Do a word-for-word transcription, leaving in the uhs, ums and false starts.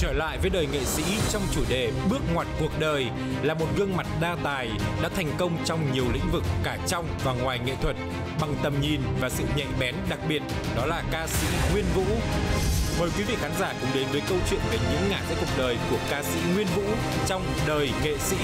Trở lại với Đời Nghệ Sỹ trong chủ đề Bước ngoặt cuộc đời là một gương mặt đa tài đã thành công trong nhiều lĩnh vực cả trong và ngoài nghệ thuật bằng tầm nhìn và sự nhạy bén đặc biệt, đó là ca sĩ Nguyên Vũ. Mời quý vị khán giả cùng đến với câu chuyện về những ngã rẽ cuộc đời của ca sĩ Nguyên Vũ trong Đời Nghệ Sỹ.